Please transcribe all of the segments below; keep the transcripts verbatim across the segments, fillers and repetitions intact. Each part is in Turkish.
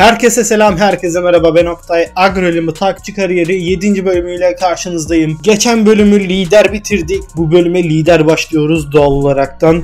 Herkese selam, herkese merhaba. Ben Oktay. AgroLemo takipçi kariyeri yedinci bölümüyle karşınızdayım. Geçen bölümü lider bitirdik. Bu bölüme lider başlıyoruz doğal olaraktan.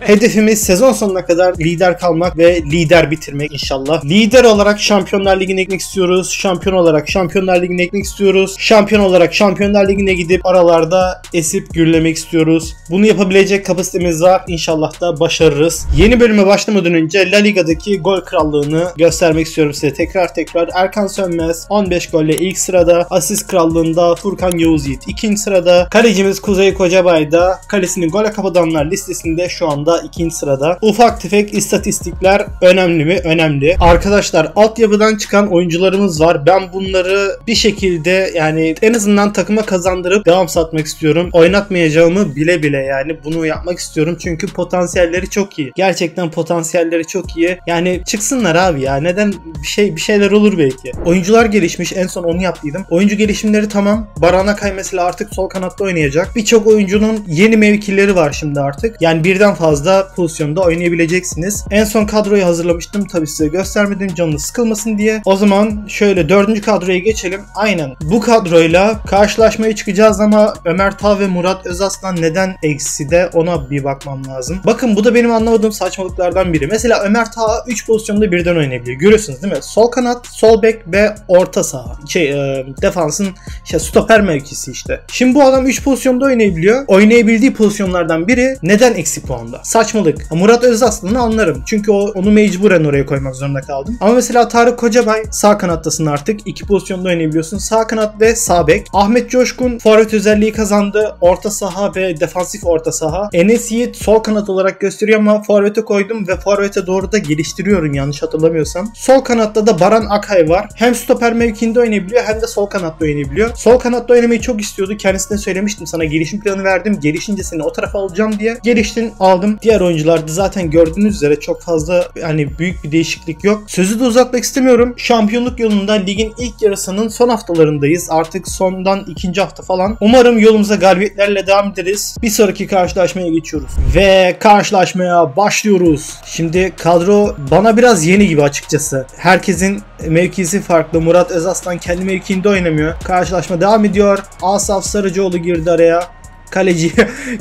Hedefimiz sezon sonuna kadar lider kalmak ve lider bitirmek inşallah. Lider olarak Şampiyonlar Ligi'ne gitmek istiyoruz. Şampiyon olarak Şampiyonlar Ligi'ne gitmek istiyoruz. Şampiyon olarak Şampiyonlar Ligi'ne gidip aralarda esip gürlemek istiyoruz. Bunu yapabilecek kapasitemiz var. İnşallah da başarırız. Yeni bölüme başlamadan önce La Liga'daki gol krallığını göstermek istiyorum size tekrar tekrar. Erkan Sönmez on beş golle ilk sırada. Asist krallığında Furkan Yavuz Yiğit ikinci sırada. Kalecimiz Kuzey Kocabay'da kalesini gole kapatanlar listesinde şu anda ikinci sırada. Ufak tefek istatistikler önemli mi? Önemli. Arkadaşlar altyapıdan çıkan oyuncularımız var. Ben bunları bir şekilde yani en azından takıma kazandırıp devam satmak istiyorum. Oynatmayacağımı bile bile yani bunu yapmak istiyorum. Çünkü potansiyelleri çok iyi. Gerçekten potansiyelleri çok iyi. Yani çıksınlar abi ya. Neden? Bir şey bir şeyler olur belki. Oyuncular gelişmiş. En son onu yaptıydım. Oyuncu gelişimleri tamam. Baranakay mesela artık sol kanatta oynayacak. Birçok oyuncunun yeni mevkileri var şimdi artık. Yani birden fazla pozisyonda oynayabileceksiniz. En son kadroyu hazırlamıştım. Tabii size göstermedim canınız sıkılmasın diye. O zaman şöyle dördüncü kadroya geçelim. Aynen. Bu kadroyla karşılaşmaya çıkacağız ama Ömer Tağ ve Murat Özaslan neden eksi de ona bir bakmam lazım. Bakın bu da benim anlamadığım saçmalıklardan biri. Mesela Ömer Taha üç pozisyonda birden oynayabilir. Görüyorsunuz değil mi? Sol kanat, sol bek ve orta saha. Şey, e, defansın işte stoper mevkisi işte. Şimdi bu adam üç pozisyonda oynayabiliyor. Oynayabildiği pozisyonlardan biri neden eksi puan? Saçmalık. Murat Özaslan'ı anlarım. Çünkü o, onu mecburen oraya koymak zorunda kaldım. Ama mesela Tarık Kocabay sağ kanattasın artık. İki pozisyonda oynayabiliyorsun. Sağ kanat ve sağ bek. Ahmet Coşkun forvet özelliği kazandı. Orta saha ve defansif orta saha. Enes Yiğit sol kanat olarak gösteriyor ama forvete koydum ve forvete doğru da geliştiriyorum yanlış hatırlamıyorsam. Sol kanatta da Baranakay var. Hem stoper mevkinde oynayabiliyor hem de sol kanatta oynayabiliyor. Sol kanatta oynamayı çok istiyordu. Kendisine söylemiştim, sana gelişim planı verdim. Gelişince seni o tarafa alacağım diye. Geliştin, aldım. Diğer oyuncularda zaten gördüğünüz üzere çok fazla hani büyük bir değişiklik yok. Sözü de uzatmak istemiyorum. Şampiyonluk yolunda ligin ilk yarısının son haftalarındayız. Artık sondan ikinci hafta falan. Umarım yolumuza galibiyetlerle devam ederiz. Bir sonraki karşılaşmaya geçiyoruz. Ve karşılaşmaya başlıyoruz. Şimdi kadro bana biraz yeni gibi açıkçası. Herkesin mevkisi farklı. Murat Özaslan kendi mevkiinde oynamıyor. Karşılaşma devam ediyor. Asaf Sarıcaoğlu girdi araya. Kaleci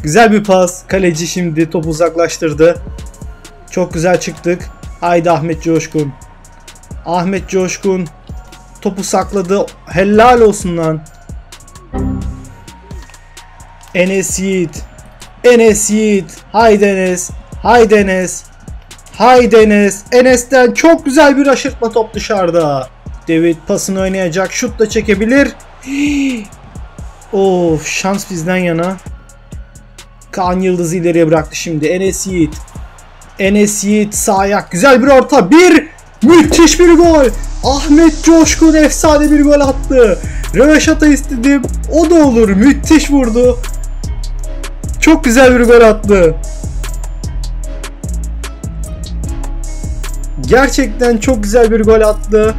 güzel bir pas. Kaleci şimdi topu uzaklaştırdı. Çok güzel çıktık. Haydi Ahmet Coşkun. Ahmet Coşkun topu sakladı. Helal olsun lan. Enes Yiğit. Enes Yiğit. Haydi Enes. Haydi Enes. Haydi Enes. Enes'ten çok güzel bir aşırtma, top dışarıda. David pasını oynayacak. Şut da çekebilir. Of, şans bizden yana. Kaan Yıldız ileriye bıraktı şimdi. Enes Yiğit. Enes Yiğit sağ ayak. Güzel bir orta. Bir müthiş bir gol. Ahmet Coşkun efsane bir gol attı. Röveşata istedim. O da olur. Müthiş vurdu. Çok güzel bir gol attı. Gerçekten çok güzel bir gol attı.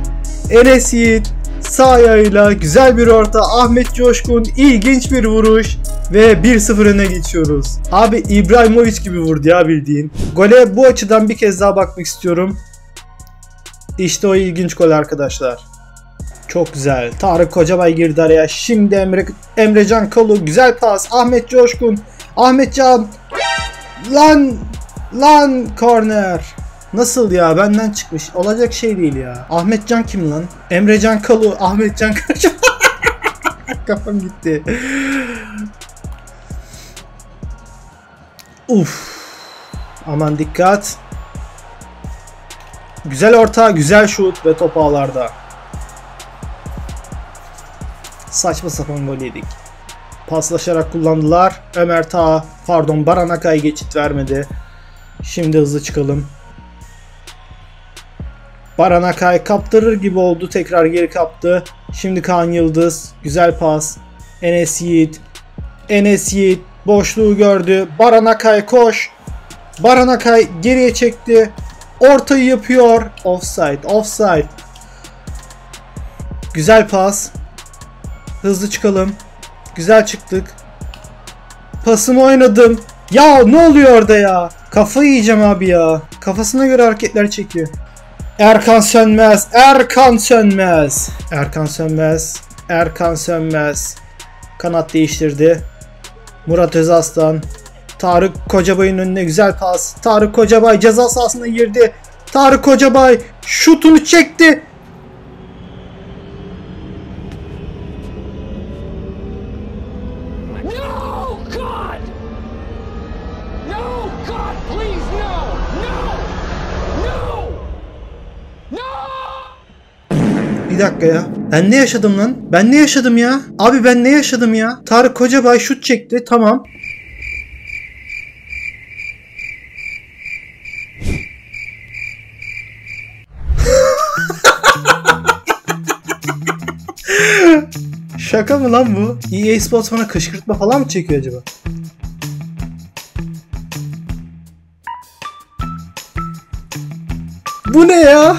Enes Yiğit. Sağ ayağıyla güzel bir orta. Ahmet Coşkun ilginç bir vuruş ve bir sıfır öne geçiyoruz. Abi İbrahimovic gibi vurdu ya bildiğin. Gole bu açıdan bir kez daha bakmak istiyorum. İşte o ilginç gol arkadaşlar. Çok güzel. Tarık Kocabay girdi araya. Şimdi Emre Emre Can Kalu, güzel pas. Ahmet Coşkun. Ahmet Can. Lan lan korner. Nasıl ya, benden çıkmış, olacak şey değil ya. Ahmet Can kim lan? Emre Can Kalu, Ahmet Can Kalu. Kafam gitti. Uf. Aman dikkat. Güzel orta, güzel şut ve top ağlarda. Saçma sapan gol yedik. Paslaşarak kullandılar. Ömer Tağ, pardon Baranakay geçit vermedi. Şimdi hızlı çıkalım. Baranakay kaptırır gibi oldu. Tekrar geri kaptı. Şimdi Kaan Yıldız. Güzel pas. Enes Yiğit. Enes Yiğit boşluğu gördü. Baranakay koş. Baranakay geriye çekti. Ortayı yapıyor. Offside. Offside. Güzel pas. Hızlı çıkalım. Güzel çıktık. Pasımı oynadım. Ya ne oluyor orada ya? Kafayı yiyeceğim abi ya. Kafasına göre hareketler çekiyor. Erkan Sönmez, Erkan Sönmez, Erkan Sönmez, Erkan Sönmez kanat değiştirdi. Murat Özaslan, Tarık Kocabay'ın önüne güzel pas. Tarık Kocabay ceza sahasına girdi. Tarık Kocabay şutunu çekti. Bir dakika ya. Ben ne yaşadım lan? Ben ne yaşadım ya? Abi ben ne yaşadım ya? Tarık Kocabay şut çekti. Tamam. Şaka mı lan bu? E A Sports bana kışkırtma falan mı çekiyor acaba? Bu ne ya?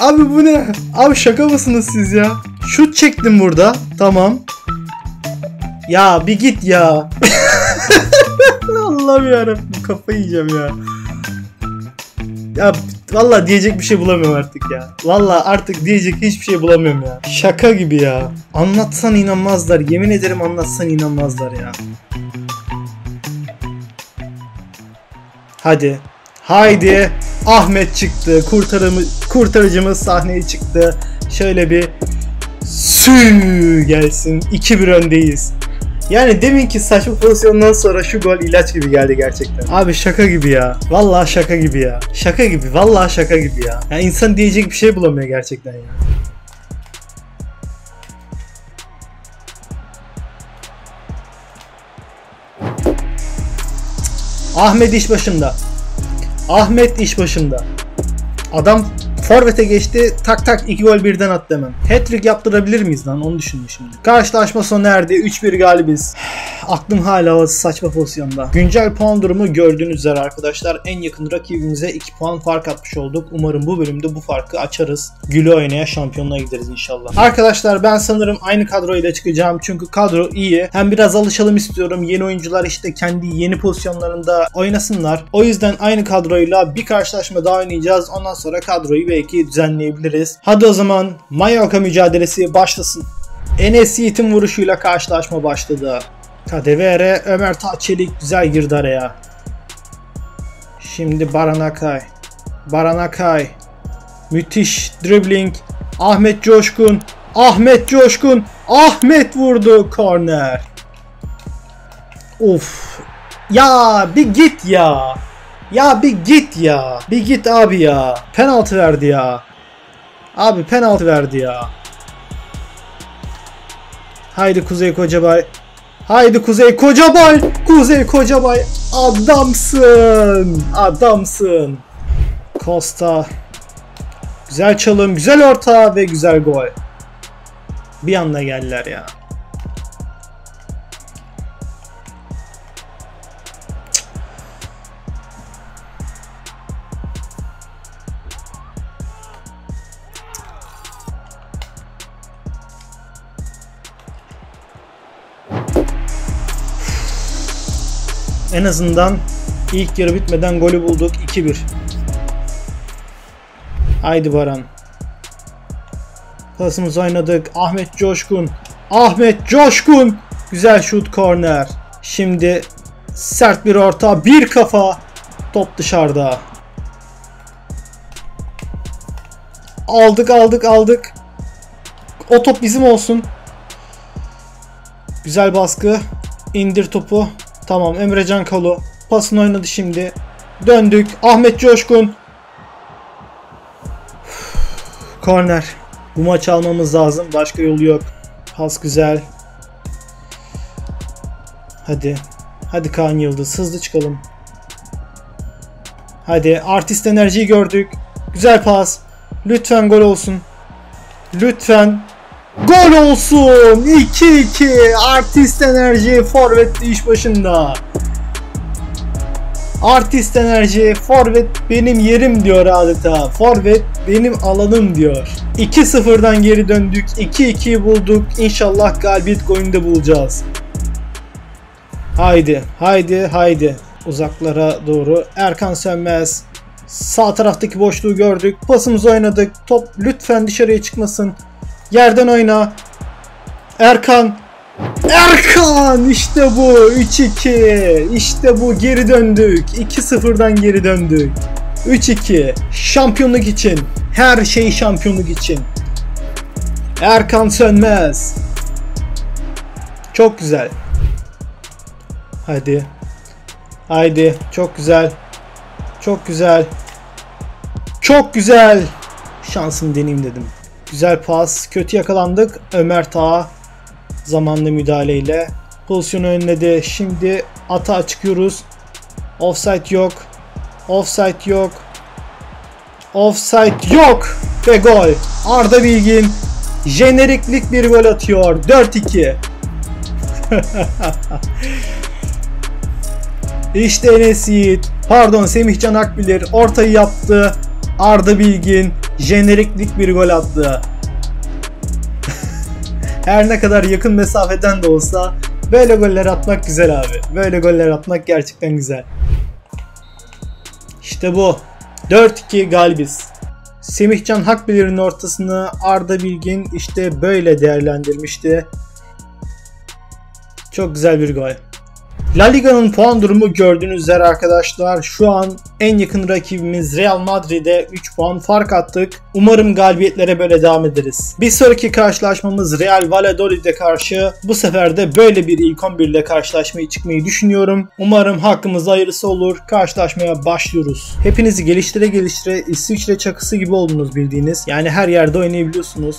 Abi bu ne? Abi şaka mısınız siz ya? Şut çektim burada. Tamam. Ya bir git ya. Allah'ım yarabbim, kafayı yiyeceğim ya. Ya vallahi diyecek bir şey bulamıyorum artık ya. Vallahi artık diyecek hiçbir şey bulamıyorum ya. Şaka gibi ya. Anlatsan inanmazlar. Yemin ederim anlatsan inanmazlar ya. Hadi. Haydi. Ahmet çıktı. Kurtarımız, kurtarıcımız sahneye çıktı. Şöyle bir sü gelsin. iki bir öndeyiz. Yani deminki saçma pozisyondan sonra şu gol ilaç gibi geldi gerçekten. Abi şaka gibi ya. Vallahi şaka gibi ya. Şaka gibi. Vallahi şaka gibi ya. Yani insan diyecek bir şey bulamıyor gerçekten ya. Ahmet iş başında. Ahmet iş başında. Adam forvete geçti, tak tak iki gol birden attı hemen. Hat-trick yaptırabilir miyiz lan, onu düşündüm şimdi. Karşılaşma sona erdi, üç bir galibiz. Aklım hala saçma pozisyonda. Güncel puan durumu gördüğünüz üzere arkadaşlar, en yakın rakibimize iki puan fark atmış olduk. Umarım bu bölümde bu farkı açarız. Güle oynaya şampiyonluğa gideriz inşallah. Arkadaşlar ben sanırım aynı kadro ile çıkacağım çünkü kadro iyi. Hem biraz alışalım istiyorum, yeni oyuncular işte kendi yeni pozisyonlarında oynasınlar. O yüzden aynı kadroyla bir karşılaşma daha oynayacağız, ondan sonra kadroyu belki düzenleyebiliriz. Hadi o zaman Mallorca mücadelesi başlasın. Enes Yiğit'in vuruşuyla karşılaşma başladı. Kadevere, Ömer Taha Çelik güzel girdi araya. Şimdi Baranakay. Baranakay. Müthiş dribbling. Ahmet Coşkun. Ahmet Coşkun. Ahmet vurdu. Korner. Of. Ya bir git ya. Ya bir git ya. Bir git abi ya. Penaltı verdi ya. Abi penaltı verdi ya. Haydi Kuzey Kocabay. Haydi Kuzey Kocabay. Kuzey Kocabay. Adamsın. Adamsın. Costa. Güzel çalım. Güzel orta ve güzel gol. Bir anda geldiler ya. En azından ilk yarı bitmeden golü bulduk. iki bir. Haydi Baran. Pasımızı oynadık. Ahmet Coşkun. Ahmet Coşkun. Güzel şut, korner. Şimdi sert bir orta. Bir kafa. Top dışarıda. Aldık aldık aldık. O top bizim olsun. Güzel baskı. İndir topu. Tamam, Emre Can kolu. Pasını oynadı şimdi. Döndük. Ahmet Coşkun. Korner. Bu maçı almamız lazım. Başka yolu yok. Pas güzel. Hadi. Hadi Kaan Yıldız. Hızlı çıkalım. Hadi. Artist Enerji'yi gördük. Güzel pas. Lütfen gol olsun. Lütfen. Gol olsun. iki iki. Artist Enerji forvet iş başında. Artist Enerji forvet benim yerim diyor adeta. Forvet benim alanım diyor. iki sıfırdan geri döndük. iki ikiyi bulduk. İnşallah galibiyet golünü de bulacağız. Haydi. Haydi. Haydi. Uzaklara doğru. Erkan Sönmez. Sağ taraftaki boşluğu gördük. Pasımızı oynadık. Top lütfen dışarıya çıkmasın. Yerden oyna. Erkan. Erkan! İşte bu. üç iki. İşte bu. Geri döndük. iki sıfırdan geri döndük. üç iki. Şampiyonluk için. Her şey şampiyonluk için. Erkan Sönmez. Çok güzel. Hadi. Haydi. Çok güzel. Çok güzel. Çok güzel. Şansımı deneyeyim dedim. Güzel pas. Kötü yakalandık. Ömer Tağ zamanlı müdahaleyle pozisyonu önledi. Şimdi atağa çıkıyoruz. Offside yok. Offside yok. Offside yok. Ve gol. Arda Bilgin jeneriklik bir gol atıyor. dört iki. İşte Enes Yiğit. Pardon, Semih Can Hakbilir ortayı yaptı. Arda Bilgin jeneriklik bir gol attı. Her ne kadar yakın mesafeden de olsa böyle goller atmak güzel abi. Böyle goller atmak gerçekten güzel. İşte bu. dört iki galibiz. Semih Can Hakbilir'in ortasını Arda Bilgin işte böyle değerlendirmişti. Çok güzel bir gol. La Liga'nın puan durumu gördüğünüz üzere arkadaşlar, şu an en yakın rakibimiz Real Madrid'e üç puan fark attık. Umarım galibiyetlere böyle devam ederiz. Bir sonraki karşılaşmamız Real Valladolid'e karşı, bu sefer de böyle bir ilk on bir ile karşılaşmayı çıkmayı düşünüyorum. Umarım hakkımızda hayırlısı olur. Karşılaşmaya başlıyoruz. Hepinizi geliştire geliştire İsviçre çakısı gibi oldunuz bildiğiniz. Yani her yerde oynayabiliyorsunuz.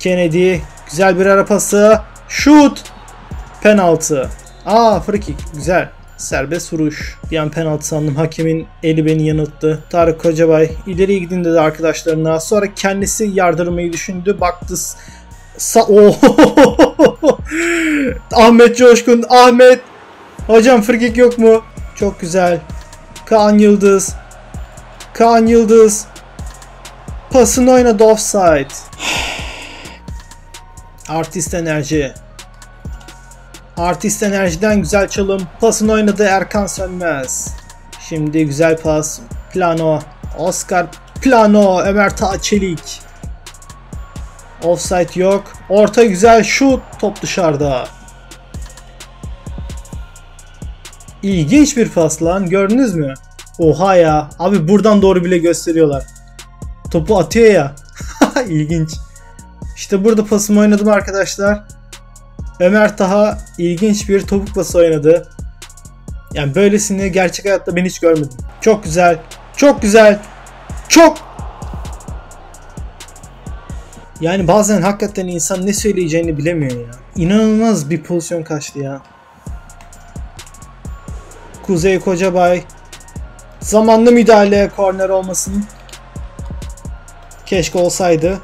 Kennedy, güzel bir ara pası. Şut! Penaltı. Aa, free kick. Güzel. Serbest vuruş. Bir an penaltı sandım. Hakemin eli beni yanılttı. Tarık Kocabay ileriye gidince de arkadaşlarına. Sonra kendisi yardırmayı düşündü. Baktı. Sa oh. Ahmet Coşkun. Ahmet. Hocam free kick yok mu? Çok güzel. Kaan Yıldız. Kaan Yıldız. Pasını oynadı, offside. Artist Enerji. Artist Enerji'den güzel çalım. Pasını oynadı Erkan Sönmez. Şimdi güzel pas. Plano. Oscar Plano. Ömer Taha Çelik. Offside yok. Orta güzel şut. Top dışarıda. İlginç bir pas lan. Gördünüz mü? Oha ya. Abi buradan doğru bile gösteriyorlar. Topu atıyor ya. İlginç. İşte burada pasımı oynadım arkadaşlar. Ömer Taha ilginç bir topuk pası oynadı. Yani böylesini gerçek hayatta ben hiç görmedim. Çok güzel. Çok güzel. Çok. Yani bazen hakikaten insan ne söyleyeceğini bilemiyor ya. İnanılmaz bir pozisyon kaçtı ya. Kuzey Kocabay. Zamanlı müdahale, korner olmasın. Keşke olsaydı.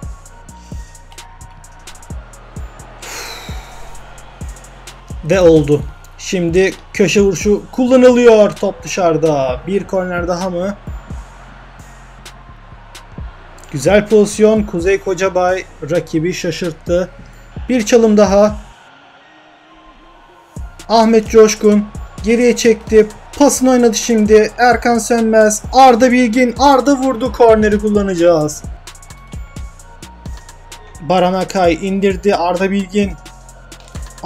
Ve oldu. Şimdi köşe vuruşu kullanılıyor. Top dışarıda. Bir korner daha mı? Güzel pozisyon. Kuzey Kocabay rakibi şaşırttı. Bir çalım daha. Ahmet Coşkun geriye çekti. Pasını oynadı şimdi. Erkan Sönmez. Arda Bilgin. Arda vurdu. Korneri kullanacağız. Baranakay indirdi. Arda Bilgin.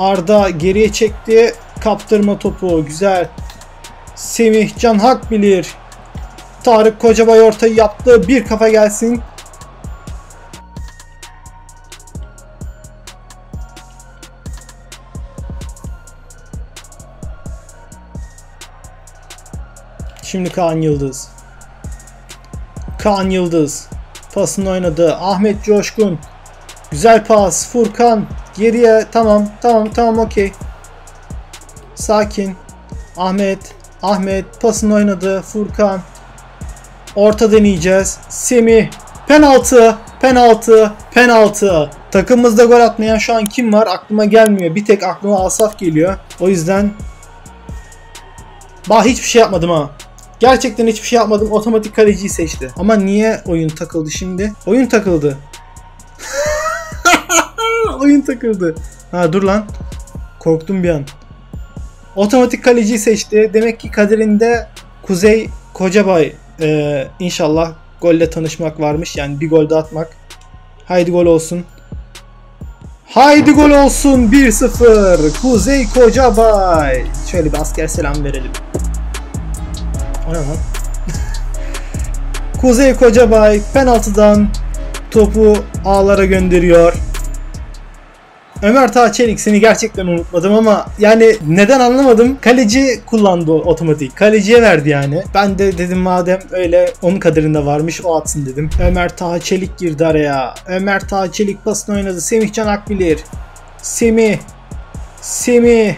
Arda geriye çekti. Kaptırma topu. Güzel. Semih Can Hakbilir. Tarık Kocabay ortayı yaptı. Bir kafa gelsin. Şimdi Kaan Yıldız. Kaan Yıldız. Pasını oynadı. Ahmet Coşkun. Güzel pas. Furkan. Geriye. Tamam. Tamam. Tamam. Okey. Sakin. Ahmet. Ahmet. Pasını oynadı. Furkan. Orta deneyeceğiz. Semih. Penaltı. Penaltı. Penaltı. Takımımızda gol atmayan şu an kim var? Aklıma gelmiyor. Bir tek aklıma Asaf geliyor. O yüzden. Bah, hiçbir şey yapmadım ha. Gerçekten hiçbir şey yapmadım. Otomatik kaleciyi seçti. Ama niye oyun takıldı şimdi? Oyun takıldı. Oyun takıldı. Ha dur lan. Korktum bir an. Otomatik kaleciyi seçti. Demek ki kaderinde Kuzey Kocabay e, inşallah golle tanışmak varmış. Yani bir gol de atmak. Haydi gol olsun. Haydi gol olsun. bir sıfır. Kuzey Kocabay. Şöyle bir asker selam verelim. O ne lan? Kuzey Kocabay penaltıdan topu ağlara gönderiyor. Ömer Taha Çelik, seni gerçekten unutmadım ama yani neden anlamadım. Kaleci kullandı otomatik. Kaleciye verdi yani. Ben de dedim madem öyle onun kadarında varmış, o atsın dedim. Ömer Taha Çelik girdi araya. Ömer Taha Çelik pasını oynadı. Semih Can Hakbilir. Semih. Semih.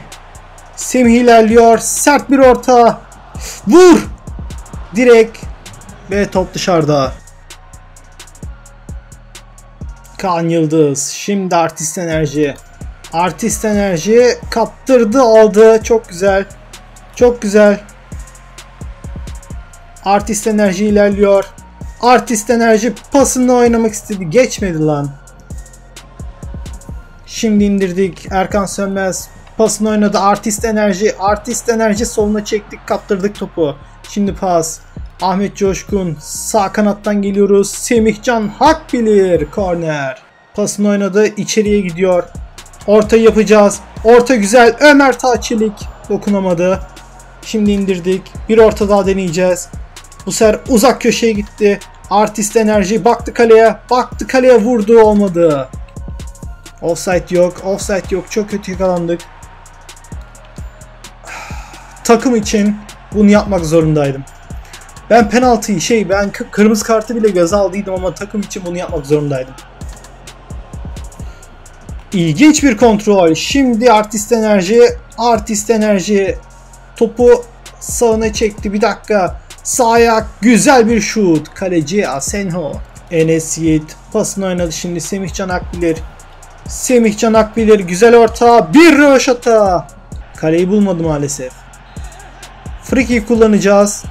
Semih ilerliyor. Sert bir orta. Vur. Direkt. Ve top dışarıda. Kaan Yıldız. Şimdi Artist Enerji. Artist Enerji kaptırdı, aldı. Çok güzel. Çok güzel. Artist Enerji ilerliyor. Artist Enerji pasını oynamak istedi. Geçmedi lan. Şimdi indirdik. Erkan Sönmez pasını oynadı. Artist Enerji. Artist Enerji soluna çektik. Kaptırdık topu. Şimdi pas. Ahmet Coşkun, sağ kanattan geliyoruz. Semih Can Hakbilir, korner. Pasını oynadı, içeriye gidiyor. Orta yapacağız. Orta güzel. Ömer Taha Çelik dokunamadı. Şimdi indirdik. Bir orta daha deneyeceğiz. Bu sefer uzak köşeye gitti. Artist Enerji baktı kaleye. Baktı kaleye, vurdu, olmadı. Offside yok. Offside yok. Çok kötü yakalandık. Takım için bunu yapmak zorundaydım. Ben penaltıyı şey ben kırmızı kartı bile göze aldıydım ama takım için bunu yapmak zorundaydım. İlginç bir kontrol. Şimdi Artist Enerji, Artist Enerji topu sağına çekti. Bir dakika. Sağ ayak, güzel bir şut. Kaleci Asenho. Enes Yiğit pasını oynadı şimdi Semih Can Akbilir. Semih Can Akbilir güzel orta. Bir rövaşata. Kaleyi bulmadı maalesef. Free kick kullanacağız.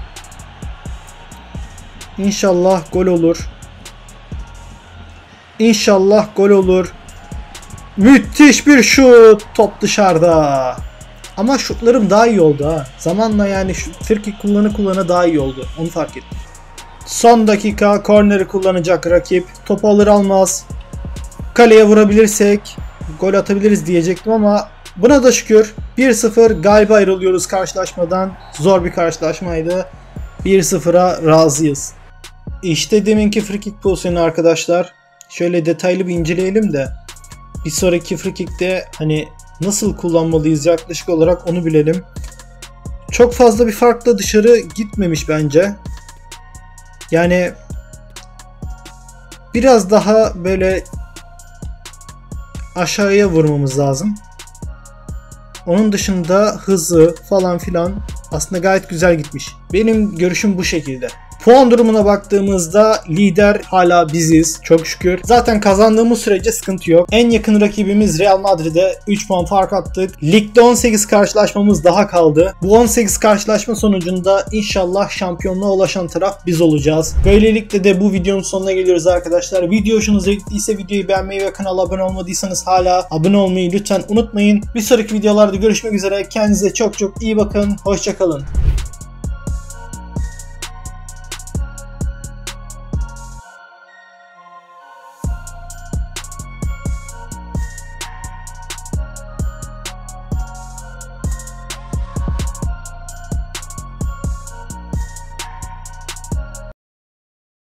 İnşallah gol olur. İnşallah gol olur. Müthiş bir şut. Top dışarıda. Ama şutlarım daha iyi oldu ha. Zamanla yani şu friki kullanı kullana daha iyi oldu. Onu fark ettim. Son dakika korneri kullanacak rakip. Topu alır almaz. Kaleye vurabilirsek gol atabiliriz diyecektim ama buna da şükür. bir sıfır galiba ayrılıyoruz karşılaşmadan. Zor bir karşılaşmaydı. bir sıfıra razıyız. İşte deminki free kick pozisyonu arkadaşlar. Şöyle detaylı bir inceleyelim de bir sonraki free kick'te hani nasıl kullanmalıyız yaklaşık olarak onu bilelim. Çok fazla bir farkla dışarı gitmemiş bence. Yani biraz daha böyle aşağıya vurmamız lazım. Onun dışında hızı falan filan aslında gayet güzel gitmiş. Benim görüşüm bu şekilde. Puan durumuna baktığımızda lider hala biziz. Çok şükür. Zaten kazandığımız sürece sıkıntı yok. En yakın rakibimiz Real Madrid'e üç puan fark attık. Ligde on sekiz karşılaşmamız daha kaldı. Bu on sekiz karşılaşma sonucunda inşallah şampiyonluğa ulaşan taraf biz olacağız. Böylelikle de bu videonun sonuna geliyoruz arkadaşlar. Video hoşunuza gittiyse videoyu beğenmeyi ve kanala abone olmadıysanız hala abone olmayı lütfen unutmayın. Bir sonraki videolarda görüşmek üzere. Kendinize çok çok iyi bakın. Hoşça kalın.